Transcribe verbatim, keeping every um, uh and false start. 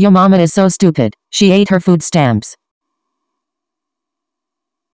Your mama is so stupid. She ate her food stamps.